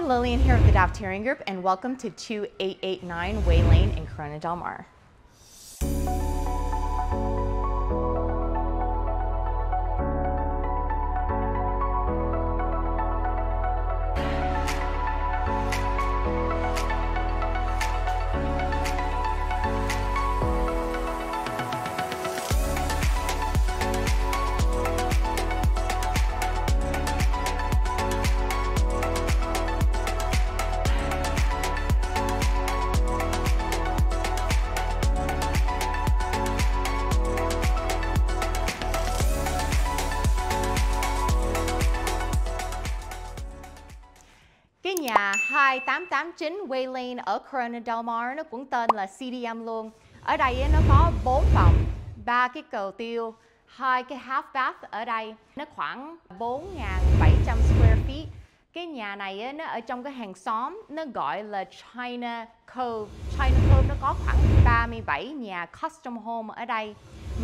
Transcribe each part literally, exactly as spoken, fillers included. Hi, Lillian here with the Daftarian Group, and welcome to two eight eight nine Way Lane in Corona Del Mar. Cái nhà hai tám tám chín Way Lane ở Corona Del Mar nó cũng tên là xê đê em luôn. Ở đây nó có bốn phòng, ba cái cầu tiêu, hai cái half bath ở đây. Nó khoảng bốn nghìn bảy trăm square feet. Cái nhà này nó ở trong cái hàng xóm, nó gọi là China Cove. China Cove nó có khoảng ba mươi bảy nhà custom home ở đây.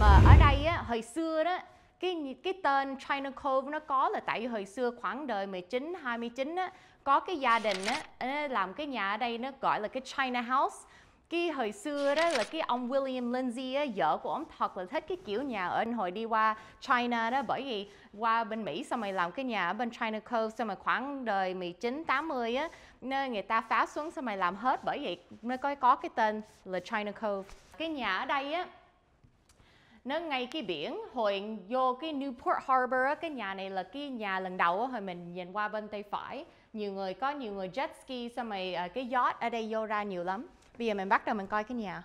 Mà ở đây á, hồi xưa đó, Cái, cái tên China Cove nó có là tại vì hồi xưa khoảng đời mười chín hai mươi chín á, có cái gia đình á, làm cái nhà ở đây nó gọi là cái China House. Cái hồi xưa đó là cái ông William Lindsay á, vợ của ông thật là thích cái kiểu nhà ở hồi đi qua China đó, bởi vì qua bên Mỹ xong rồi làm cái nhà ở bên China Cove, xong rồi khoảng đời mười chín tám mươi á, nơi người ta phá xuống xong rồi làm hết, bởi vậy mới có, có cái tên là China Cove. Cái nhà ở đây á, nó ngay cái biển, hồi vô cái Newport Harbor á, cái nhà này là cái nhà lần đầu á, hồi mình nhìn qua bên tay phải. Nhiều người, có nhiều người jet ski, xong rồi cái yacht ở đây vô ra nhiều lắm. Bây giờ mình bắt đầu mình coi cái nhà.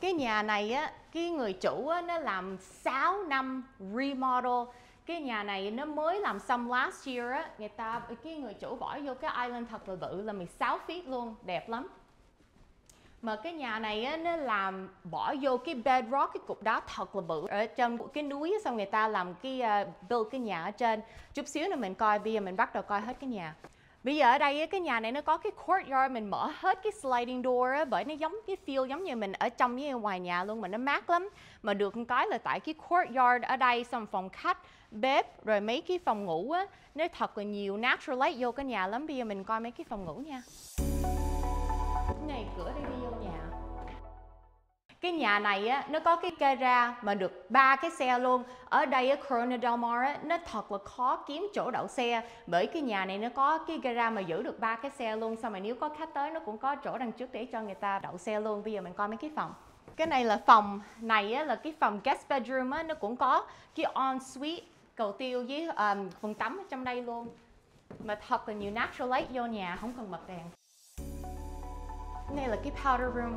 Cái nhà này á, cái người chủ á, nó làm sáu năm remodel. Cái nhà này nó mới làm xong last year á, người ta, cái người chủ bỏ vô cái island thật là bự, là mười sáu feet luôn, đẹp lắm. Mà cái nhà này á, nó làm bỏ vô cái bedrock, cái cục đá thật là bự ở trên cái núi, xong người ta làm cái uh, build cái nhà ở trên. Chút xíu nữa mình coi, bây giờ mình bắt đầu coi hết cái nhà. Bây giờ ở đây cái nhà này nó có cái courtyard, mình mở hết cái sliding door á, bởi nó giống cái feel giống như mình ở trong với ngoài nhà luôn, mà nó mát lắm. Mà được một cái là tại cái courtyard ở đây, xong phòng khách, bếp, rồi mấy cái phòng ngủ á, nó thật là nhiều natural light vô cái nhà lắm. Bây giờ mình coi mấy cái phòng ngủ nha. Này, cửa đây đi vô nhà. Cái nhà này á, nó có cái gara mà được ba cái xe luôn. Ở đây á, Corona Del Mar á, nó thật là khó kiếm chỗ đậu xe, bởi cái nhà này nó có cái gara mà giữ được ba cái xe luôn. Xong rồi nếu có khách tới nó cũng có chỗ đằng trước để cho người ta đậu xe luôn. Bây giờ mình coi mấy cái phòng. Cái này là phòng này á, là cái phòng guest bedroom á, nó cũng có cái en suite, cầu tiêu với um, phòng tắm ở trong đây luôn. Mà thật là nhiều natural light vô nhà, không cần bật đèn. Cái này là cái powder room.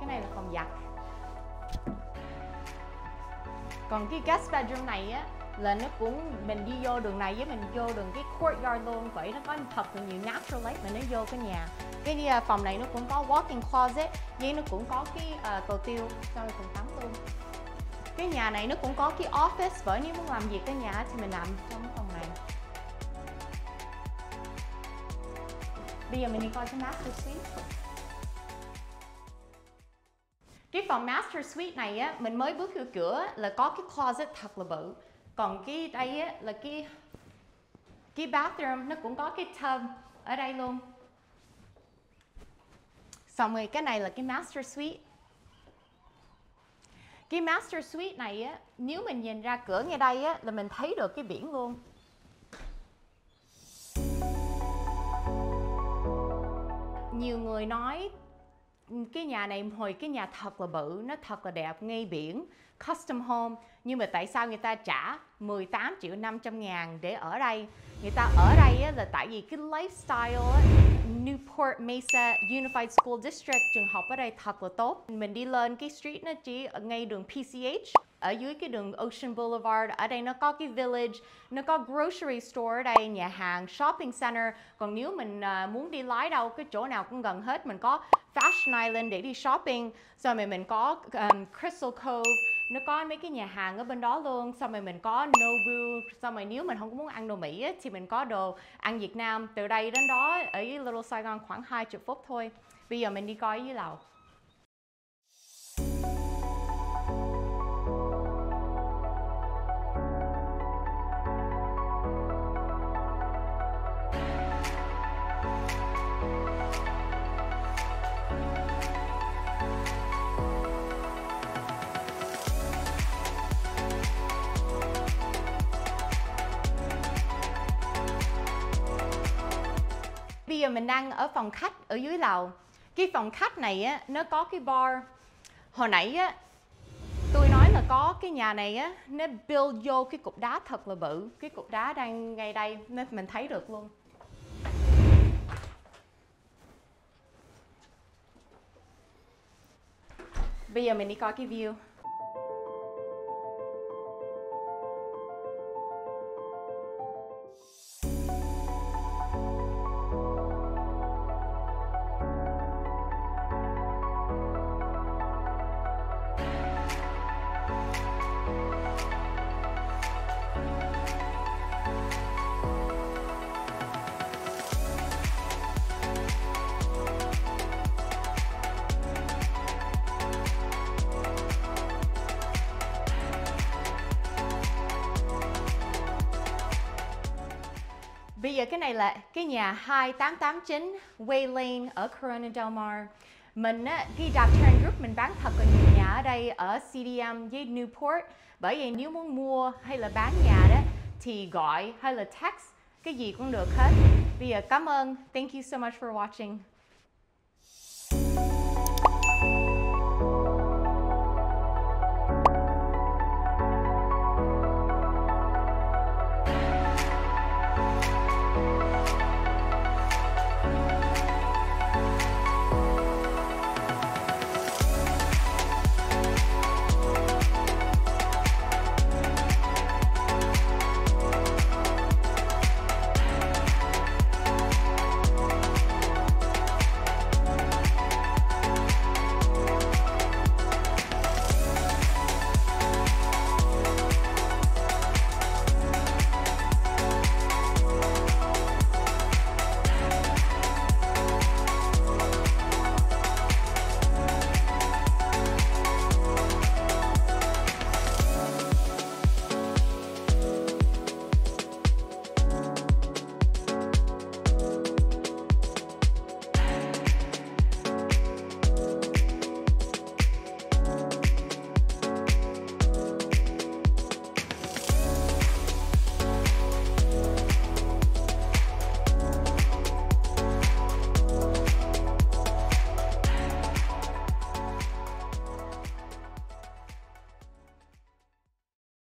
Cái này là phòng giặt. Còn cái guest bedroom này á, là nó cũng, mình đi vô đường này với mình vô đường cái courtyard luôn. Vậy nó có thật là nhiều natural light mà nó vô cái nhà. Cái phòng này nó cũng có walk-in closet, với nó cũng có cái uh, cầu tiêu, xong rồi phòng tắm luôn. Cái nhà này nó cũng có cái office, bởi nếu muốn làm việc cái nhà thì mình làm trong phòng này. Bây giờ mình đi coi cái master suite. Cái phòng master suite này á, mình mới bước vô cửa là có cái closet thật là bự. Còn cái đây á, là cái cái bathroom, nó cũng có cái tub ở đây luôn. Xong rồi cái này là cái master suite. Cái master suite này á, nếu mình nhìn ra cửa ngay đây á, là mình thấy được cái biển luôn. Nhiều người nói cái nhà này, hồi cái nhà thật là bự, nó thật là đẹp, ngay biển, custom home. Nhưng mà tại sao người ta trả mười tám triệu năm trăm ngàn để ở đây? Người ta ở đây là tại vì cái lifestyle Newport Mesa Unified School District, trường học ở đây thật là tốt. Mình đi lên cái street nó chỉ ngay đường pê xê hát, ở dưới cái đường Ocean Boulevard. Ở đây nó có cái village, nó có grocery store ở đây, nhà hàng, shopping center. Còn nếu mình muốn đi lái đâu, cái chỗ nào cũng gần hết. Mình có Fashion Island để đi shopping, xong rồi mình có um, Crystal Cove, nó có mấy cái nhà hàng ở bên đó luôn. Xong rồi mình có Nobu, xong rồi nếu mình không muốn ăn đồ Mỹ ấy, thì mình có đồ ăn Việt Nam. Từ đây đến đó ở Little Saigon khoảng hai mươi phút thôi. Bây giờ mình đi coi dưới lầu. giờ mình đang ở phòng khách ở dưới lầu. Cái phòng khách này á, nó có cái bar. Hồi nãy á, tôi nói là có cái nhà này á, nó build vô cái cục đá thật là bự. Cái cục đá đang ngay đây nên mình thấy được luôn. Bây giờ mình đi coi cái view. Bây giờ cái này là cái nhà hai tám tám chín Way Lane ở Corona Del Mar. Mình á, cái Daftarian Group mình bán thật là nhiều nhà ở đây ở xê đê em với Newport. Bởi vậy nếu muốn mua hay là bán nhà đó thì gọi hay là text, cái gì cũng được hết. Bây giờ cảm ơn. Thank you so much for watching.